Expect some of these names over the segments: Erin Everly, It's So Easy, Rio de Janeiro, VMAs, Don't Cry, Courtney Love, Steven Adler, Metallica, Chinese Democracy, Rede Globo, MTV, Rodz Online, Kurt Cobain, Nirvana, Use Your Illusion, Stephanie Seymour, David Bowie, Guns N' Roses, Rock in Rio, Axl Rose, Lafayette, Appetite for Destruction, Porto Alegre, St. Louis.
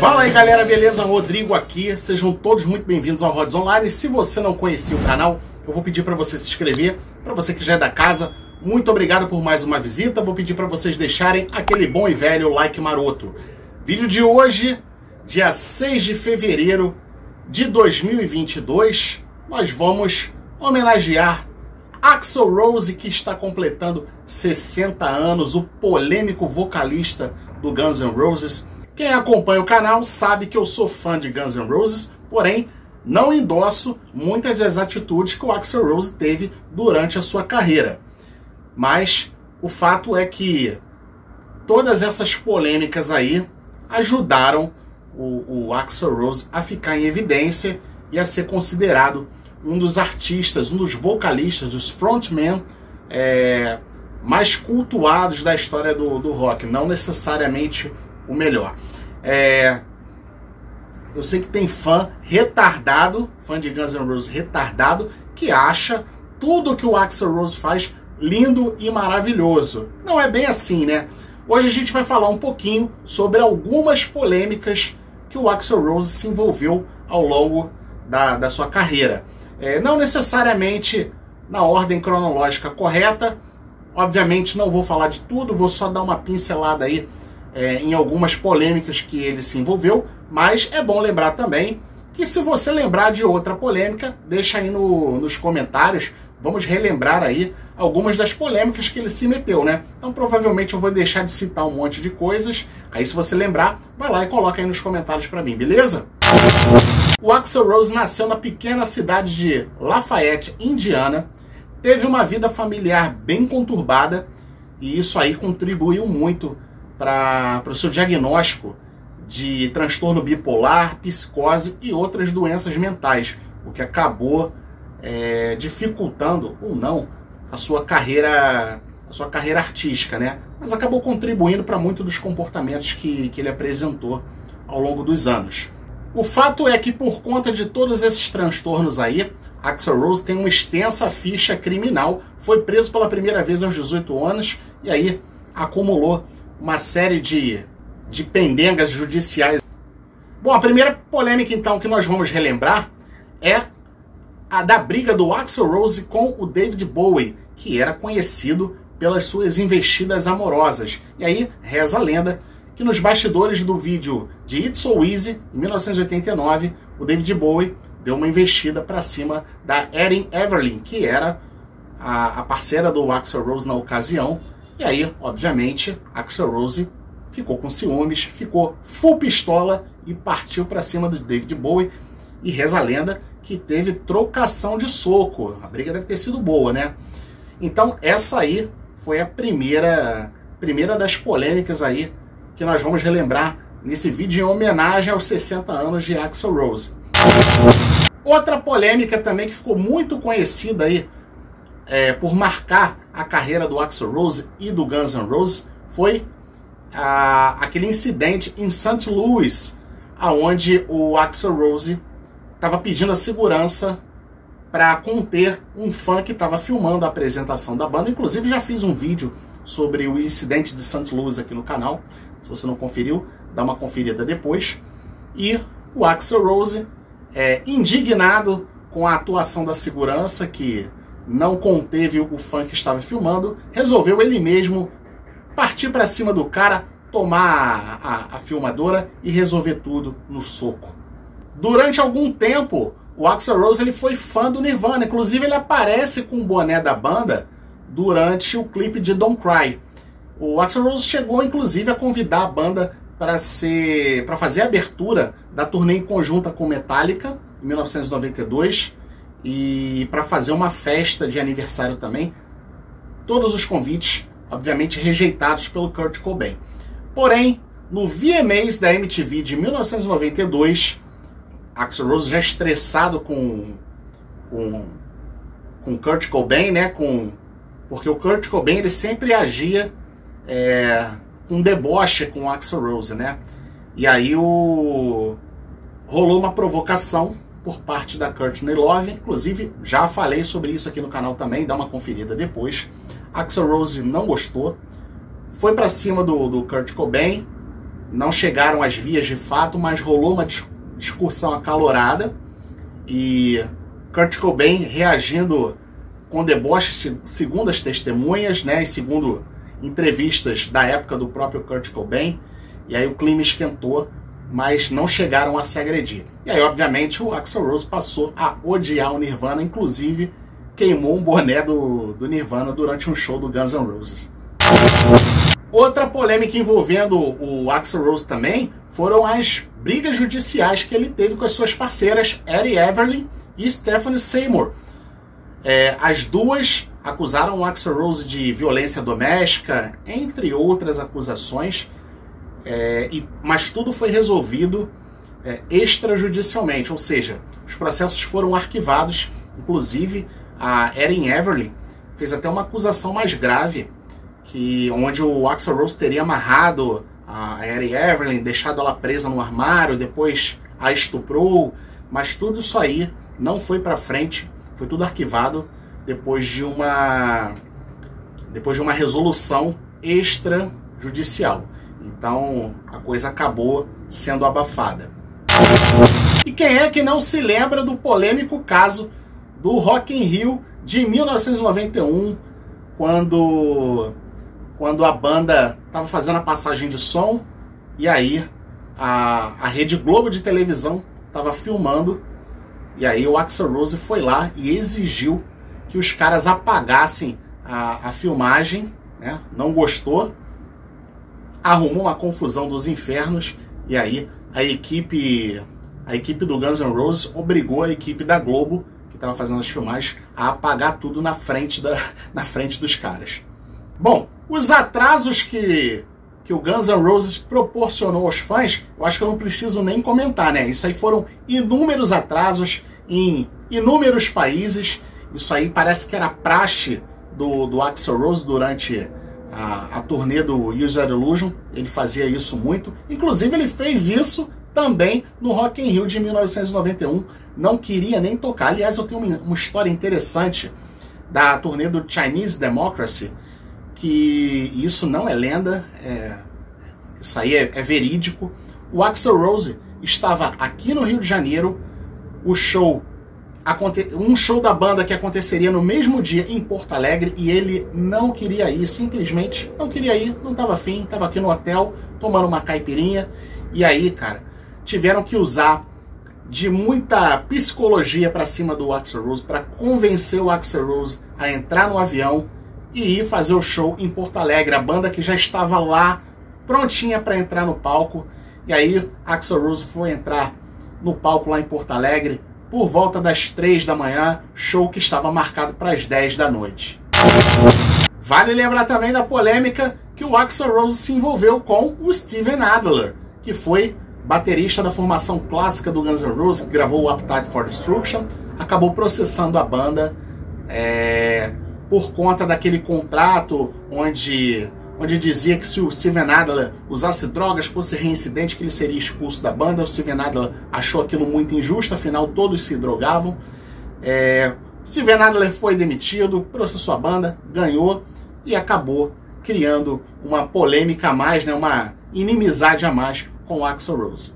Fala aí galera, beleza? Rodrigo aqui, sejam todos muito bem-vindos ao Rodz Online. Se você não conhecia o canal, eu vou pedir para você se inscrever. Para você que já é da casa, muito obrigado por mais uma visita. Vou pedir para vocês deixarem aquele bom e velho like maroto. Vídeo de hoje, dia 6 de fevereiro de 2022, nós vamos homenagear Axl Rose, que está completando 60 anos, o polêmico vocalista do Guns N' Roses. Quem acompanha o canal sabe que eu sou fã de Guns N' Roses, porém não endosso muitas das atitudes que o Axl Rose teve durante a sua carreira. Mas o fato é que todas essas polêmicas aí ajudaram o Axl Rose a ficar em evidência e a ser considerado um dos artistas, um dos vocalistas, dos frontmen mais cultuados da história do rock, não necessariamente o melhor. Eu sei que tem fã retardado, fã de Guns N' Roses retardado, que acha tudo que o Axl Rose faz lindo e maravilhoso. Não é bem assim, né? Hoje a gente vai falar um pouquinho sobre algumas polêmicas que o Axl Rose se envolveu ao longo da sua carreira. Não necessariamente na ordem cronológica correta, obviamente não vou falar de tudo, vou só dar uma pincelada aí em algumas polêmicas que ele se envolveu, mas é bom lembrar também que se você lembrar de outra polêmica, deixa aí nos comentários, vamos relembrar aí algumas das polêmicas que ele se meteu, né? Então provavelmente eu vou deixar de citar um monte de coisas, aí se você lembrar, vai lá e coloca aí nos comentários pra mim, beleza? O Axl Rose nasceu na pequena cidade de Lafayette, Indiana, teve uma vida familiar bem conturbada e isso aí contribuiu muito para o seu diagnóstico de transtorno bipolar, psicose e outras doenças mentais, o que acabou dificultando, ou não, a sua carreira artística, né? Mas acabou contribuindo para muitos dos comportamentos que ele apresentou ao longo dos anos. O fato é que por conta de todos esses transtornos aí, Axl Rose tem uma extensa ficha criminal, foi preso pela primeira vez aos 18 anos e aí acumulou uma série de pendengas judiciais. Bom, a primeira polêmica, então, que nós vamos relembrar é a da briga do Axl Rose com o David Bowie, que era conhecido pelas suas investidas amorosas. E aí, reza a lenda que nos bastidores do vídeo de It's So Easy, em 1989, o David Bowie deu uma investida para cima da Erin Everly, que era a parceira do Axl Rose na ocasião. E aí, obviamente, Axl Rose ficou com ciúmes, ficou full pistola e partiu para cima do David Bowie. E reza a lenda que teve trocação de soco. A briga deve ter sido boa, né? Então, essa aí foi a primeira das polêmicas aí que nós vamos relembrar nesse vídeo em homenagem aos 60 anos de Axl Rose. Outra polêmica também que ficou muito conhecida aí por marcar a carreira do Axl Rose e do Guns N' Roses foi aquele incidente em St. Louis, aonde o Axl Rose estava pedindo a segurança para conter um fã que estava filmando a apresentação da banda. Inclusive já fiz um vídeo sobre o incidente de St. Louis aqui no canal. Se você não conferiu, dá uma conferida depois. E o Axl Rose, indignado com a atuação da segurança, que não conteve o fã que estava filmando, resolveu ele mesmo partir para cima do cara, tomar a filmadora e resolver tudo no soco. Durante algum tempo, o Axl Rose ele foi fã do Nirvana, inclusive ele aparece com o boné da banda durante o clipe de Don't Cry. O Axl Rose chegou inclusive a convidar a banda para fazer a abertura da turnê em conjunta com Metallica, em 1992, e para fazer uma festa de aniversário também, todos os convites, obviamente, rejeitados pelo Kurt Cobain. Porém, no VMAs da MTV de 1992, Axl Rose já estressado com Kurt Cobain, né? Porque o Kurt Cobain ele sempre agia com deboche com o Axl Rose, né? E aí rolou uma provocação por parte da Courtney Love, inclusive já falei sobre isso aqui no canal também, dá uma conferida depois. Axl Rose não gostou, foi para cima do Kurt Cobain, não chegaram às vias de fato, mas rolou uma discussão acalorada e Kurt Cobain reagindo com deboche, segundo as testemunhas, né, e segundo entrevistas da época do próprio Kurt Cobain, e aí o clima esquentou, mas não chegaram a se agredir. E aí, obviamente, o Axl Rose passou a odiar o Nirvana, inclusive queimou um boné do Nirvana durante um show do Guns N' Roses. Outra polêmica envolvendo o Axl Rose também foram as brigas judiciais que ele teve com as suas parceiras Erin Everly e Stephanie Seymour. As duas acusaram o Axl Rose de violência doméstica, entre outras acusações, mas tudo foi resolvido extrajudicialmente, ou seja, os processos foram arquivados. Inclusive, a Erin Everly fez até uma acusação mais grave, onde o Axl Rose teria amarrado a Erin Everly, deixado ela presa no armário, depois a estuprou, mas tudo isso aí não foi para frente, foi tudo arquivado depois de uma resolução extrajudicial. Então a coisa acabou sendo abafada. E quem é que não se lembra do polêmico caso do Rock in Rio de 1991, quando a banda estava fazendo a passagem de som e aí a Rede Globo de televisão estava filmando, e aí o Axl Rose foi lá e exigiu que os caras apagassem a filmagem, né? Não gostou, arrumou uma confusão dos infernos, e aí a equipe do Guns N' Roses obrigou a equipe da Globo, que estava fazendo as filmagens, a apagar tudo na frente dos caras. Bom, os atrasos que o Guns N' Roses proporcionou aos fãs, eu acho que eu não preciso nem comentar, né? Isso aí foram inúmeros atrasos em inúmeros países. Isso aí parece que era praxe do Axl Rose durante a turnê do Use Your Illusion. Ele fazia isso muito. Inclusive, ele fez isso também no Rock in Rio de 1991. Não queria nem tocar. Aliás, eu tenho uma história interessante da turnê do Chinese Democracy, que isso não é lenda, isso aí é verídico. O Axl Rose estava aqui no Rio de Janeiro, um show da banda que aconteceria no mesmo dia em Porto Alegre, e ele não queria ir, simplesmente não queria ir, não estava afim, estava aqui no hotel tomando uma caipirinha. E aí, cara, tiveram que usar de muita psicologia para cima do Axl Rose para convencer o Axl Rose a entrar no avião e ir fazer o show em Porto Alegre, a banda que já estava lá prontinha para entrar no palco. E aí Axl Rose foi entrar no palco lá em Porto Alegre por volta das 3 da manhã, show que estava marcado para as 10 da noite. Vale lembrar também da polêmica que o Axl Rose se envolveu com o Steven Adler, que foi baterista da formação clássica do Guns N' Roses, que gravou o Appetite for Destruction, acabou processando a banda por conta daquele contrato onde dizia que se o Steven Adler usasse drogas, fosse reincidente, que ele seria expulso da banda. O Steven Adler achou aquilo muito injusto, afinal todos se drogavam. Steven Adler foi demitido, processou a banda, ganhou e acabou criando uma polêmica a mais, né, uma inimizade a mais com o Axl Rose.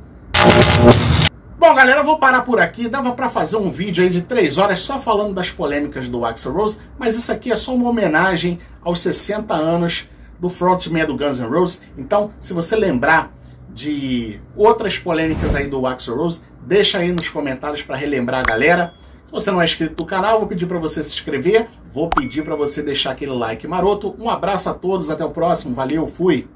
Bom, galera, eu vou parar por aqui. Dava pra fazer um vídeo aí de 3 horas só falando das polêmicas do Axl Rose, mas isso aqui é só uma homenagem aos 60 anos do frontman do Guns N' Roses. Então, se você lembrar de outras polêmicas aí do Axl Rose, deixa aí nos comentários para relembrar a galera. Se você não é inscrito do canal, vou pedir para você se inscrever, vou pedir para você deixar aquele like maroto. Um abraço a todos, até o próximo, valeu, fui!